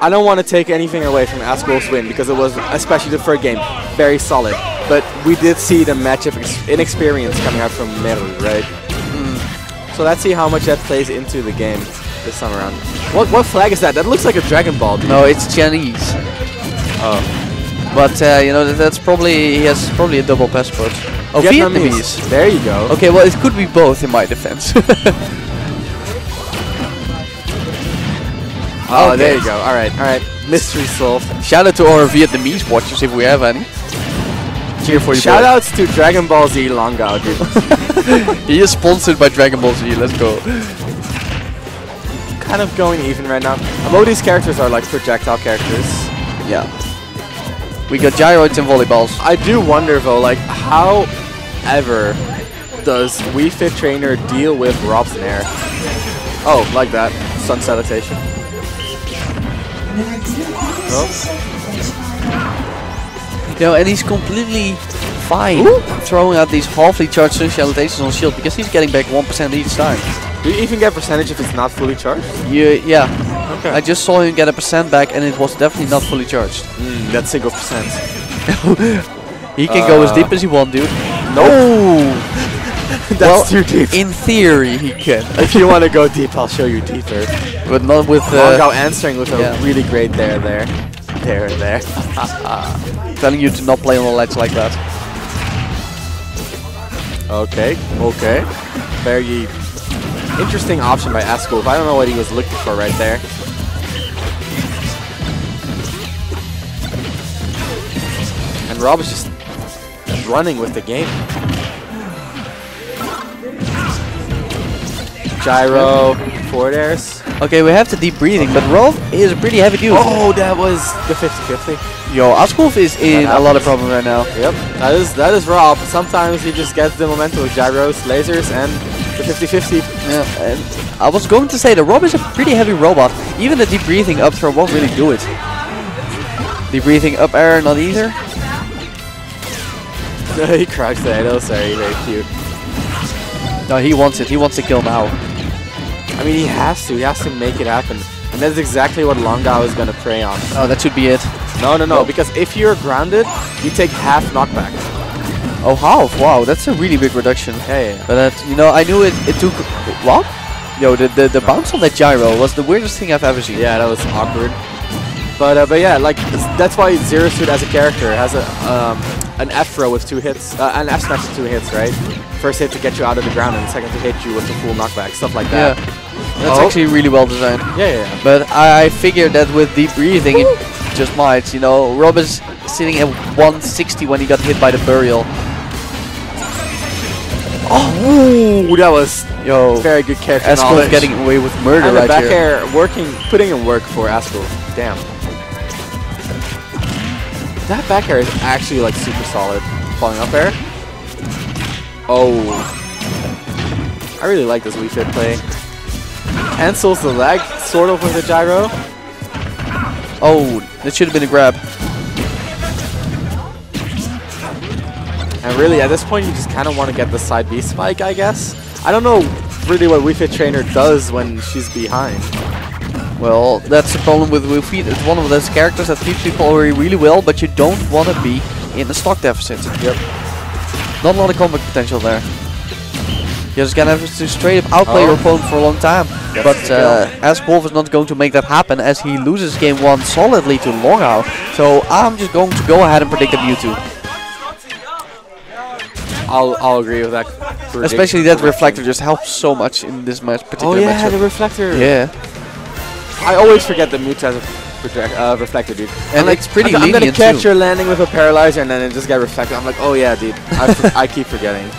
I don't want to take anything away from AscWolf's win because it was, especially the first game, very solid. But we did see the match of inexperience coming out from Meru, right? So let's see how much that plays into the game this time around. What flag is that? That looks like a Dragon Ball. Dude. No, it's Chinese. Oh. But you know that's probably he has probably a double passport. Oh, Vietnamese. Vietnamese. There you go. Okay, well it could be both in my defense. Oh, okay. There you go. All right, all right. Mystery solved. Shout out to our Vietnamese watchers if we have any. Cheer for you. Shout outs to Dragon Ball Z Longo, dude. He is sponsored by Dragon Ball Z. Let's go. I'm kind of going even right now. Both these characters are like projectile characters. Yeah. We got gyroids and volleyballs. I do wonder though, like, how ever does Wii Fit Trainer deal with Rob's Nair? Oh, like that. Sun Salutation. Oh. You know, and he's completely fine throwing out these halfly charged Sun Salutations on shield because he's getting back 1% each time. Do you even get percentage if it's not fully charged? Yeah. Okay. I just saw him get a percent back, and it was definitely not fully charged. That single percent. He can go as deep as he wants, dude. No, that's too deep. In theory, he can. If you want to go deep, I'll show you deeper. But not with. Longo answering with a really great there. Telling you to not play on the ledge like that. Okay. Okay. Very interesting option by AscWolf. I don't know what he was looking for right there. And Rob is just running with the game. Gyro, forward airs. Okay, we have to deep breathing, but Rob is a pretty heavy dude. Oh, that was the 50-50. Yo, AscWolf is in a lot of problems right now. Yep, that is Rob. Sometimes he just gets the momentum with gyros, lasers, and 50-50. Yeah, I was going to say the Rob is a pretty heavy robot. Even the deep breathing up throw won't really do it. Deep breathing up air, not either. He crouched there. That was very, very cute. No, he wants it. He wants to kill now. I mean, he has to. He has to make it happen. And that's exactly what Longo is going to prey on. Oh, that should be it. No. Because if you're grounded, you take half knockback. Oh, half! Wow, that's a really big reduction. Yeah. But that, you know, I knew it took... What? Yo, the bounce on that gyro was the weirdest thing I've ever seen. Yeah, that was awkward. But yeah, like, that's why Zero Suit as a character has an F throw with two hits, an F smash with two hits, right? First hit to get you out of the ground and second to hit you with a full knockback, stuff like that. Yeah. That's actually really well designed. Yeah. But I figured that with deep breathing, it just might, you know, Rob is sitting at 160 when he got hit by the burial. Oh, ooh, that was very good character. AscWolf getting away with murder and right back here. Air working, putting in work for AscWolf. Damn. That back air is actually like super solid. Falling up air. Oh, I really like this Wii Fit play. Cancels the lag, sort of, with the gyro. Oh, that should have been a grab. And really, at this point, you just kind of want to get the side B spike, I guess. I don't know really what Wii Fit Trainer does when she's behind. Well, that's the problem with Wii Fit. It's one of those characters that keeps people already really well, but you don't want to be in a stock deficit. Yep. Not a lot of combat potential there. You're just gonna have to straight up outplay your opponent for a long time. Yes. But AscWolf is not going to make that happen as he loses game one solidly to Longo. So I'm just going to go ahead and predict a Mewtwo. I'll agree with that. Especially that reflector just helps so much in this particular matchup. Oh yeah, the reflector. Yeah. I always forget that Mewtwo has a reflector, dude. And it's pretty lenient. I'm gonna catch your landing with a paralyzer and then it just got reflected. I'm like, oh yeah, dude. I keep forgetting.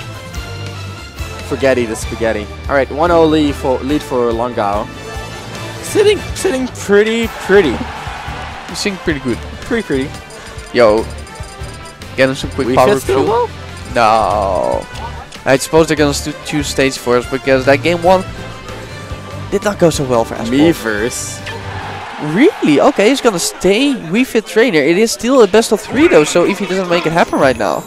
Forgetty the spaghetti. All right, 1-0 lead for Longo. Sitting pretty. He's sitting pretty good. Pretty. Yo, get him some quick power through. No. I suppose they're going to choose stage for us because that game one did not go so well for AscWolf. Miiverse. Really? Okay, he's going to stay Wii Fit Trainer. It is still a best of 3 though, so if he doesn't make it happen right now.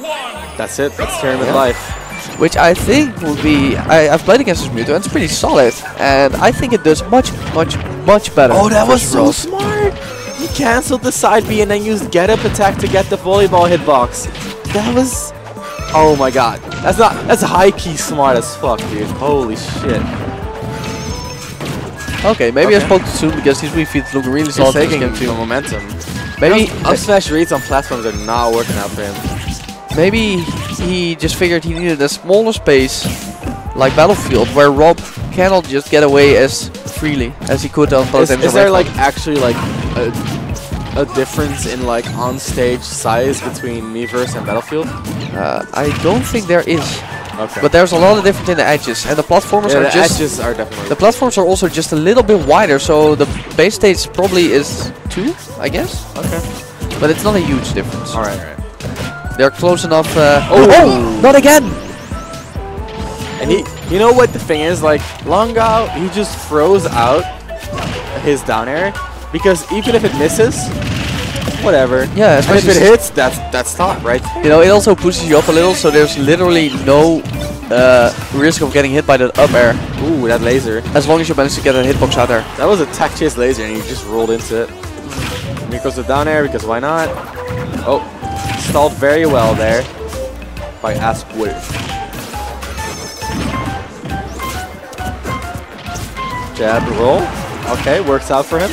That's it. That's tournament life. Which I think will be... I've played against this Mewtwo and it's pretty solid. And I think it does much much better. Oh, that was so smart! He cancelled the side B and then used get up attack to get the volleyball hitbox. That was... oh my god. That's not... that's high-key smart as fuck, dude. Holy shit. Okay, maybe I spoke too soon because his Wii Fit look really solid. He's taking the momentum. Maybe up smash reads on platforms are not working out for him. Maybe he just figured he needed a smaller space, like Battlefield, where ROB cannot just get away as freely as he could on both ends. Is there like actually like a difference in like on stage size between Miiverse and Battlefield? I don't think there is. Okay. But there's a lot of difference in the edges, and the platformers are edges are definitely. The platforms are also just a little bit wider, so the base stage probably is 2, I guess. Okay. But it's not a huge difference. All right. They're close enough. Oh, not again! And you know what the thing is? Like Longo, he just throws out his down air because even if it misses, whatever. Yeah, and if it hits, that's top, right? You know, it also pushes you up a little, so there's literally no risk of getting hit by that up air. Ooh, that laser. As long as you manage to get a hitbox out there. That was a tech chase laser, and you just rolled into it. And here goes the down air, because why not? Oh, stalled very well there by AscWolf. Jab roll. Okay, works out for him.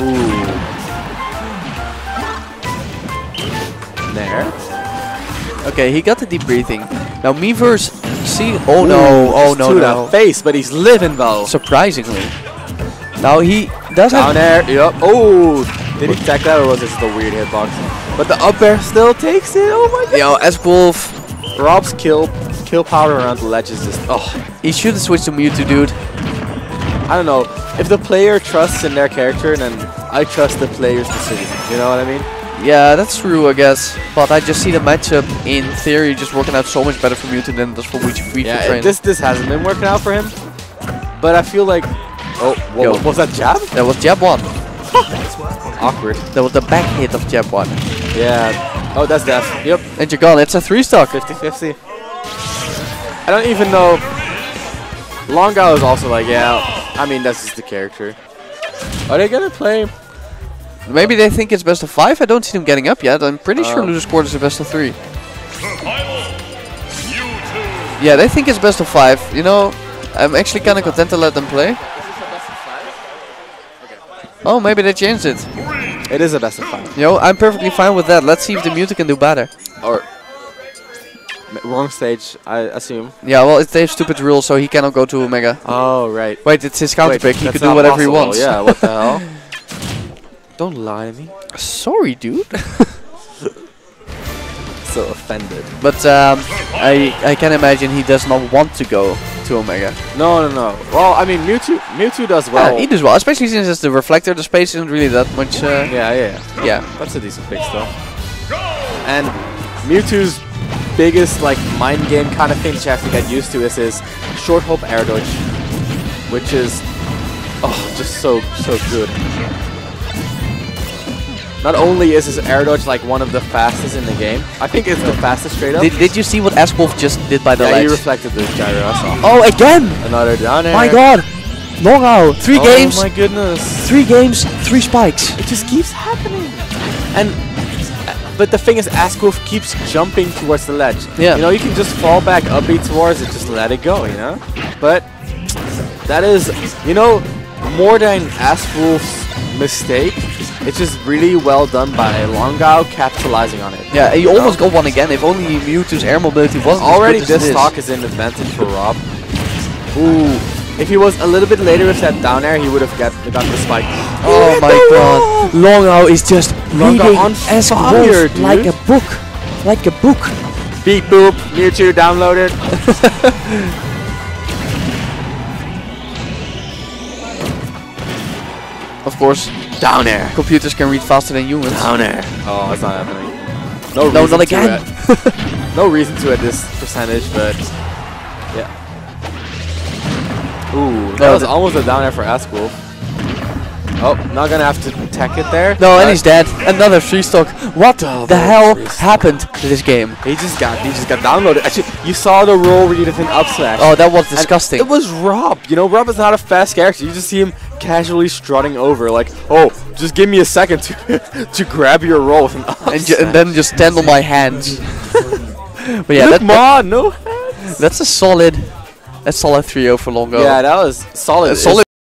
Ooh. There. Okay, he got the deep breathing. Now Miiverse, see, oh no, oh no, no. The face, but he's living though. Surprisingly. Now he doesn't. Down air. Yep. Oh, did he tech that or was this the weird hitbox? But the up air still takes it. Oh my god. Yo, AscWolf. Rob's kill power around the ledge is just... oh, he should have switched to Mewtwo, dude. I don't know. If the player trusts in their character, then I trust the player's decision. You know what I mean? Yeah, that's true, I guess. But I just see the matchup, in theory, just working out so much better for Mewtwo than it does for Wii Fit Trainer. This hasn't been working out for him. But I feel like... oh, whoa, was that jab? That was jab 1. Awkward. That was the back hit of jab 1. Yeah. Oh, that's death. Yep. And you're gone. It's a 3-stock. 50-50. I don't even know. Longo is also like, yeah, I mean, that's just the character. Are they gonna play? Maybe they think it's best of 5. I don't see them getting up yet. I'm pretty sure loser scored is a best of 3. Yeah, they think it's best of 5. You know, I'm actually kind of content to let them play. Oh, maybe they changed it. It is a best of 5. Yo, I'm perfectly fine with that. Let's see if the music can do better. Or wrong stage, I assume. Yeah, well, it's a stupid rule, so he cannot go to Omega. Oh, right. Wait, it's his counter pick. He could do whatever he wants. Yeah, what the hell? Don't lie to me. Sorry, dude. So offended. But I can imagine he does not want to go to Omega. No, no, no. Well, I mean, Mewtwo does well. He does well, especially since it's the reflector. The space isn't really that much. Yeah. That's a decent pick, though. And Mewtwo's biggest like mind game kind of thing that you have to get used to is his short hop air dodge, which is just so good. Not only is his air dodge like one of the fastest in the game, I think it's the fastest straight up. Did you see what AscWolf just did by the ledge? Yeah, he reflected the gyro. I saw. Oh, again! Another down air. My god! Longo, 3 games. Oh my goodness! 3 games, 3 spikes. It just keeps happening. But the thing is, AscWolf keeps jumping towards the ledge. Yeah. You know, you can just fall back, upbeat towards it, just let it go, you know? But that is, you know, more than AscWolf's mistake, it's just really well done by Longo capitalizing on it. Yeah, he almost got one again, if only Mewtwo's air mobility wasn't already as good as this stock is an advantage for ROB. Ooh. If he was a little bit later with that down air, he would have gotten the spike. Oh my god. Longo is just reading AscWolf like a book. Like a book. Beep boop. Mewtwo downloaded. Of course. Down air. Computers can read faster than humans. Down air. Oh, that's not happening. No, not again. No reason to at this percentage, but... yeah. Ooh, that was almost a down air for AscWolf. Oh, not gonna have to tech it there. No, and he's dead. Another free stock. What the hell happened to this game? He just got downloaded. Actually, you saw the roll where you did an up slash. Oh, that was disgusting. And it was Rob. You know, Rob is not a fast character. You just see him casually strutting over, like, oh, just give me a second to grab your roll with an up slash. And then just tendle my hands. But yeah, look, Ma, no hands. That's a solid 3-0 for Longo. Yeah, that was solid.